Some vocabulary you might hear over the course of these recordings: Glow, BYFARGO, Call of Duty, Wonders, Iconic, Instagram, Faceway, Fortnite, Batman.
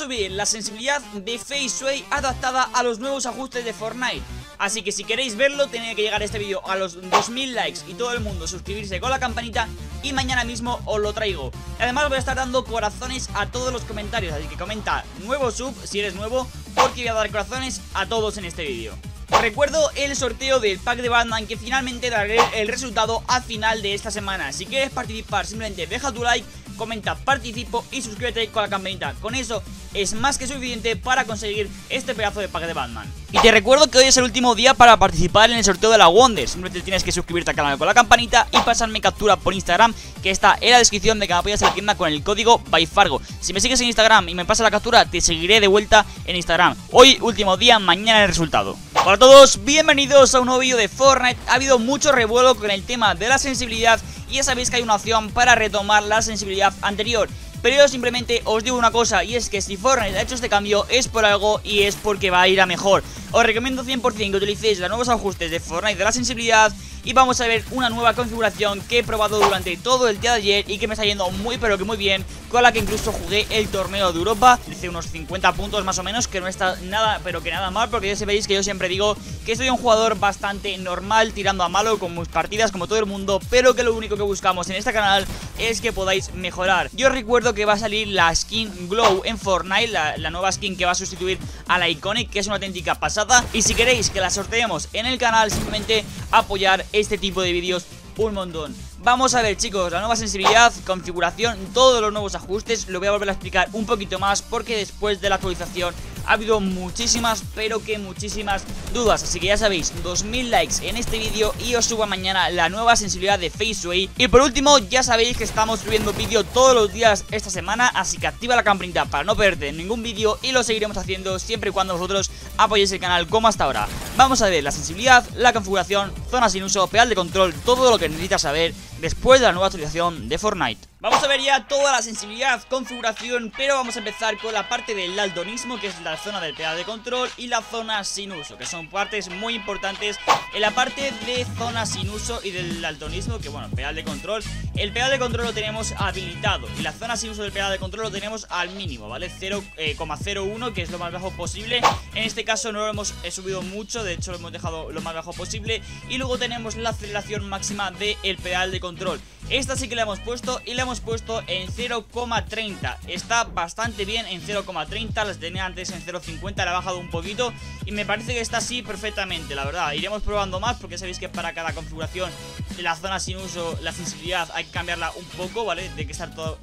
subir la sensibilidad de Faceway adaptada a los nuevos ajustes de Fortnite. Así que si queréis verlo, tiene que llegar este vídeo a los 2000 likes y todo el mundo suscribirse con la campanita, y mañana mismo os lo traigo. Además voy a estar dando corazones a todos los comentarios, así que comenta nuevo sub si eres nuevo, porque voy a dar corazones a todos en este vídeo. Os recuerdo el sorteo del pack de Batman, que finalmente daré el resultado al final de esta semana. Si quieres participar, simplemente deja tu like, comenta participo y suscríbete con la campanita. Con eso es más que suficiente para conseguir este pedazo de pack de Batman. Y te recuerdo que hoy es el último día para participar en el sorteo de la Wonders. Simplemente tienes que suscribirte al canal con la campanita y pasarme captura por Instagram, que está en la descripción de que me apoyas en la tienda con el código BYFARGO. Si me sigues en Instagram y me pasas la captura, te seguiré de vuelta en Instagram. Hoy último día, mañana el resultado. Hola a todos, bienvenidos a un nuevo vídeo de Fortnite. Ha habido mucho revuelo con el tema de la sensibilidad y ya sabéis que hay una opción para retomar la sensibilidad anterior. Pero yo simplemente os digo una cosa, y es que si Fortnite ha hecho este cambio es por algo y es porque va a ir a mejor. Os recomiendo 100% que utilicéis los nuevos ajustes de Fortnite de la sensibilidad, y vamos a ver una nueva configuración que he probado durante todo el día de ayer y que me está yendo muy pero que muy bien, con la que incluso jugué el torneo de Europa. Hice unos 50 puntos más o menos, que no está nada pero que nada mal, porque ya sabéis que yo siempre digo que soy un jugador bastante normal, tirando a malo con mis partidas como todo el mundo, pero que lo único que buscamos en este canal es que podáis mejorar. Yo os recuerdo que va a salir la skin Glow en Fortnite, la nueva skin que va a sustituir a la Iconic, que es una auténtica pasada, y si queréis que la sorteemos en el canal, simplemente apoyar este tipo de vídeos un montón. Vamos a ver, chicos, la nueva sensibilidad, configuración, todos los nuevos ajustes. Lo voy a volver a explicar un poquito más, porque después de la actualización ha habido muchísimas, pero que muchísimas dudas. Así que ya sabéis, 2000 likes en este vídeo y os subo mañana la nueva sensibilidad de Faceway. Y por último, ya sabéis que estamos subiendo vídeo todos los días esta semana, así que activa la campanita para no perderte ningún vídeo, y lo seguiremos haciendo siempre y cuando vosotros apoyéis el canal como hasta ahora. Vamos a ver la sensibilidad, la configuración, zona sin uso, pedal de control, todo lo que necesitas saber después de la nueva actualización de Fortnite. Vamos a ver ya toda la sensibilidad, configuración, pero vamos a empezar con la parte del daltonismo, que es la zona del pedal de control, y la zona sin uso, que son partes muy importantes. En la parte de zona sin uso y del daltonismo, que bueno, pedal de control, el pedal de control lo tenemos habilitado, y la zona sin uso del pedal de control lo tenemos al mínimo, ¿vale? 0,01, que es lo más bajo posible. En este caso no lo hemos subido mucho, de hecho lo hemos dejado lo más bajo posible. Y luego tenemos la aceleración máxima del pedal de control. Esta sí que la hemos puesto, y la hemos puesto en 0,30. Está bastante bien en 0,30. Las tenía antes en 0,50, la he bajado un poquito, y me parece que está así perfectamente, la verdad. Iremos probando más, porque sabéis que para cada configuración la zona sin uso, la sensibilidad, hay que cambiarla un poco, ¿vale? Tiene que estar todo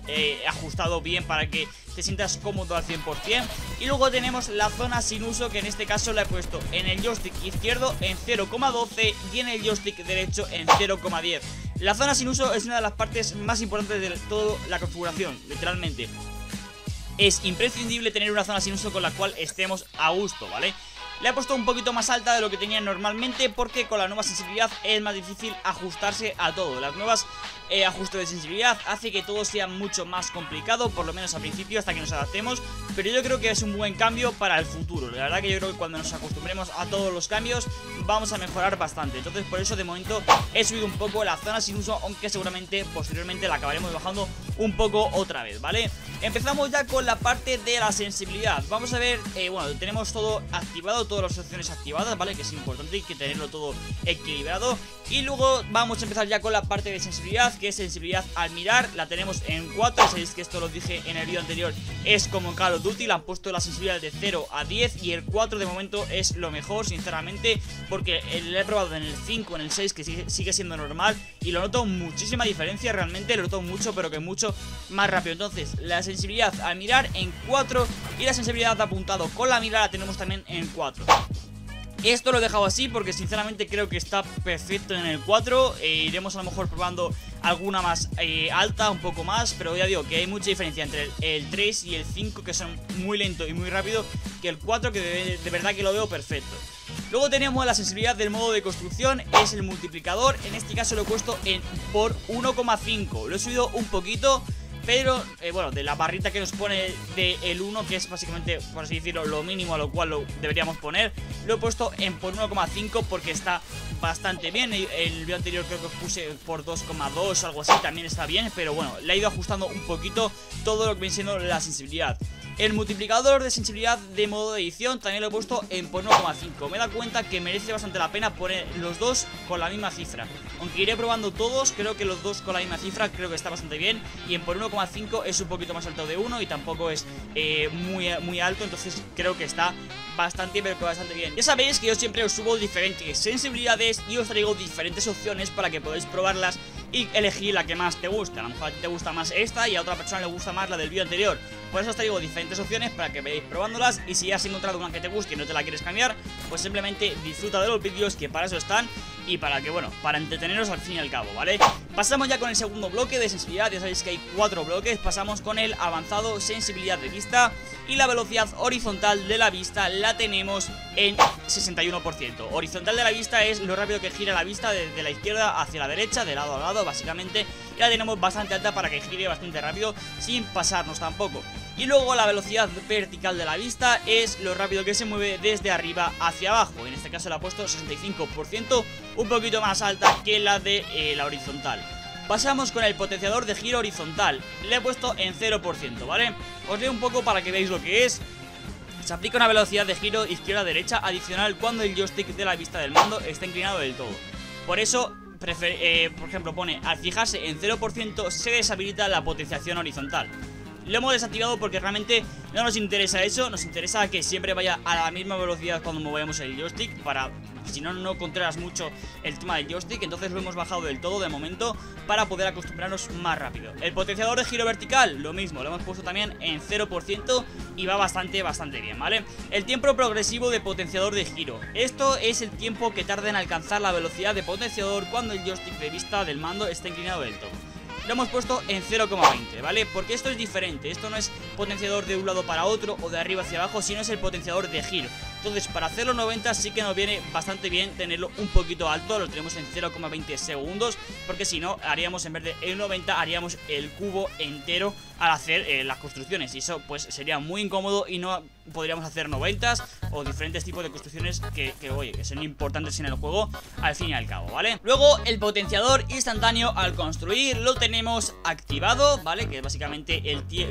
ajustado bien para que te sientas cómodo al 100%. Y luego tenemos la zona sin uso, que en este caso la he puesto en el joystick izquierdo en 0,12 y en el joystick derecho en 0,10. La zona sin uso es una de las partes más importantes de toda la configuración, literalmente. Es imprescindible tener una zona sin uso con la cual estemos a gusto, ¿vale? La he puesto un poquito más alta de lo que tenía normalmente, porque con la nueva sensibilidad es más difícil ajustarse a todo. Las nuevas ajustes de sensibilidad hace que todo sea mucho más complicado, por lo menos al principio, hasta que nos adaptemos. Pero yo creo que es un buen cambio para el futuro. La verdad que yo creo que cuando nos acostumbremos a todos los cambios vamos a mejorar bastante. Entonces por eso de momento he subido un poco la zona sin uso, aunque seguramente posteriormente la acabaremos bajando un poco otra vez, ¿vale? Empezamos ya con la parte de la sensibilidad. Vamos a ver, bueno, tenemos todo activado, todas las opciones activadas, ¿vale? Que es importante, hay que tenerlo todo equilibrado. Y luego vamos a empezar ya con la parte de sensibilidad, que es sensibilidad al mirar. La tenemos en 4, sabéis que esto lo dije en el vídeo anterior, es como en Call of Duty, le han puesto la sensibilidad de 0 a 10 y el 4 de momento es lo mejor, sinceramente, porque lo he probado en el 5, en el 6, que sigue siendo normal, y lo noto muchísima diferencia, realmente lo noto mucho, pero que mucho más rápido. Entonces, la sensibilidad al mirar en 4, y la sensibilidad de apuntado con la mira la tenemos también en 4. Esto lo he dejado así porque sinceramente creo que está perfecto en el 4. Iremos a lo mejor probando alguna más alta, un poco más, pero ya digo que hay mucha diferencia entre el 3 y el 5, que son muy lento y muy rápido, que el 4, que de verdad que lo veo perfecto. Luego tenemos la sensibilidad del modo de construcción, es el multiplicador. En este caso lo he puesto por 1,5, lo he subido un poquito, pero, bueno, de la barrita que nos pone del 1, que es básicamente, por así decirlo, lo mínimo a lo cual lo deberíamos poner, lo he puesto en por 1,5 porque está bastante bien. El video anterior creo que os puse por 2,2 o algo así, también está bien, pero bueno, le he ido ajustando un poquito todo lo que viene siendo la sensibilidad. El multiplicador de sensibilidad de modo de edición también lo he puesto en por 1,5. Me he dado cuenta que merece bastante la pena poner los dos con la misma cifra. Aunque iré probando todos, creo que los dos con la misma cifra creo que está bastante bien. Y en por 1,5 es un poquito más alto de 1 y tampoco es muy alto, entonces creo que está bastante, pero bastante bien. Ya sabéis que yo siempre os subo diferentes sensibilidades y os traigo diferentes opciones para que podáis probarlas y elegir la que más te gusta. A lo mejor a ti te gusta más esta y a otra persona le gusta más la del vídeo anterior. Por eso os traigo diferentes opciones para que veáis probándolas. Y si has encontrado una que te guste y no te la quieres cambiar, pues simplemente disfruta de los vídeos, que para eso están y para que, bueno, para entreteneros al fin y al cabo, ¿vale? Pasamos ya con el segundo bloque de sensibilidad. Ya sabéis que hay 4 bloques. Pasamos con el avanzado, sensibilidad de vista, y la velocidad horizontal de la vista la tenemos en 61%. Horizontal de la vista es lo rápido que gira la vista desde la izquierda hacia la derecha, de lado a lado básicamente, y la tenemos bastante alta para que gire bastante rápido sin pasarnos tampoco. Y luego la velocidad vertical de la vista es lo rápido que se mueve desde arriba hacia abajo. En este caso la he puesto 65%, un poquito más alta que la de la horizontal. Pasamos con el potenciador de giro horizontal. Le he puesto en 0%, ¿vale? Os leo un poco para que veáis lo que es. Se aplica una velocidad de giro izquierda-derecha adicional cuando el joystick de la vista del mando está inclinado del todo. Por eso, por ejemplo, pone: al fijarse en 0% se deshabilita la potenciación horizontal. Lo hemos desactivado porque realmente no nos interesa eso. Nos interesa que siempre vaya a la misma velocidad cuando movemos el joystick, para, si no, no controlas mucho el tema del joystick. Entonces lo hemos bajado del todo de momento para poder acostumbrarnos más rápido. El potenciador de giro vertical, lo mismo, lo hemos puesto también en 0% y va bastante bien, ¿vale? El tiempo progresivo de potenciador de giro. Esto es el tiempo que tarda en alcanzar la velocidad de potenciador cuando el joystick de vista del mando está inclinado del todo. Lo hemos puesto en 0,20, ¿vale? Porque esto es diferente. Esto no es potenciador de un lado para otro o de arriba hacia abajo, sino es el potenciador de giro. Entonces para 0,90 sí que nos viene bastante bien tenerlo un poquito alto. Lo tenemos en 0,20 segundos, porque si no haríamos, en vez de el 90, haríamos el cubo entero al hacer las construcciones, y eso pues sería muy incómodo y no podríamos hacer 90s o diferentes tipos de construcciones que son importantes en el juego al fin y al cabo, ¿vale? Luego el potenciador instantáneo al construir lo tenemos activado, ¿vale? Que es básicamente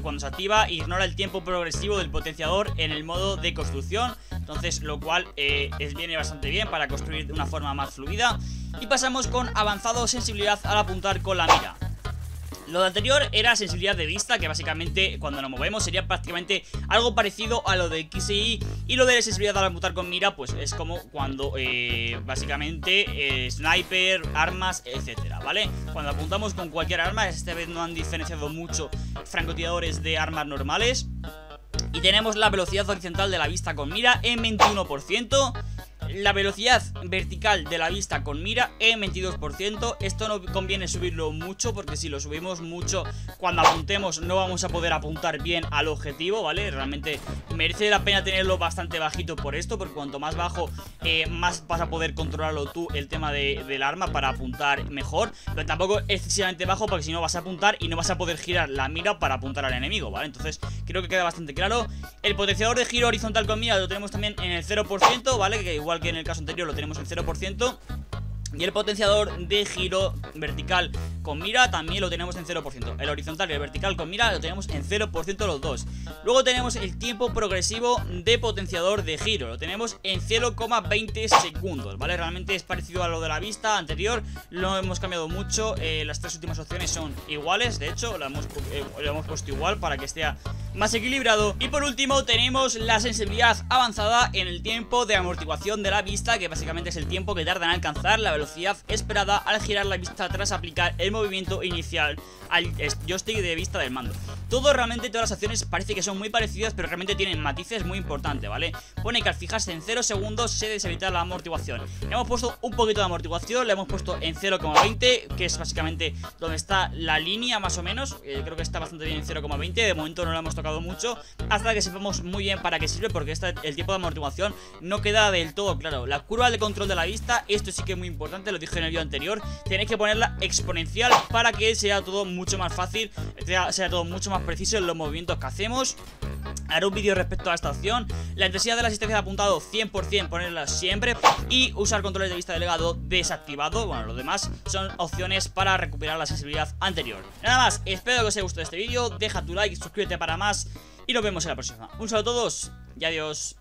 cuando se activa ignora el tiempo progresivo del potenciador en el modo de construcción. Entonces, lo cual viene bastante bien para construir de una forma más fluida. Y pasamos con avanzado, sensibilidad al apuntar con la mira. Lo de anterior era sensibilidad de vista, que básicamente cuando nos movemos sería prácticamente algo parecido a lo de X y Y. Y lo de sensibilidad al apuntar con mira, pues es como cuando básicamente sniper, armas, etcétera, ¿vale? Cuando apuntamos con cualquier arma, esta vez no han diferenciado mucho francotiradores de armas normales. Y tenemos la velocidad horizontal de la vista con mira en 21%, la velocidad vertical de la vista con mira en 22%. Esto no conviene subirlo mucho, porque si lo subimos mucho cuando apuntemos no vamos a poder apuntar bien al objetivo, ¿vale? Realmente merece la pena tenerlo bastante bajito por esto, porque cuanto más bajo más vas a poder controlarlo tú el tema del arma para apuntar mejor. Pero tampoco excesivamente bajo, porque si no vas a apuntar y no vas a poder girar la mira para apuntar al enemigo, ¿vale? Entonces creo que queda bastante claro. El potenciador de giro horizontal con mira lo tenemos también en el 0%, ¿vale? Que igual que en el caso anterior lo tenemos en 0%. Y el potenciador de giro vertical con mira también lo tenemos en 0%. El horizontal y el vertical con mira lo tenemos en 0% los dos. Luego tenemos el tiempo progresivo de potenciador de giro. Lo tenemos en 0,20 segundos, ¿vale? Realmente es parecido a lo de la vista anterior. Lo hemos cambiado mucho. Las tres últimas opciones son iguales. De hecho, lo hemos puesto igual para que esté más equilibrado. Y por último tenemos la sensibilidad avanzada en el tiempo de amortiguación de la vista, que básicamente es el tiempo que tarda en alcanzar la velocidad esperada al girar la vista tras aplicar el movimiento inicial al joystick de vista del mando. Todo, realmente todas las acciones parece que son muy parecidas, pero realmente tienen matices muy importantes, ¿vale? Pone que al fijarse en 0 segundos se deshabilita la amortiguación. Le hemos puesto un poquito de amortiguación, le hemos puesto en 0,20, que es básicamente donde está la línea más o menos. Creo que está bastante bien en 0,20, de momento no lo hemos tocado mucho, hasta que sepamos muy bien para qué sirve, porque el tiempo de amortiguación no queda del todo claro. La curva de control de la vista, esto sí que es muy importante, lo dije en el vídeo anterior, tenéis que ponerla exponencial para que sea todo muy mucho más fácil, será todo mucho más preciso en los movimientos que hacemos. Haré un vídeo respecto a esta opción. La intensidad de la asistencia de apuntado 100%, ponerla siempre. Y usar controles de vista delegado desactivado. Bueno, los demás son opciones para recuperar la sensibilidad anterior. Nada más, espero que os haya gustado este vídeo. Deja tu like, suscríbete para más y nos vemos en la próxima. Un saludo a todos y adiós.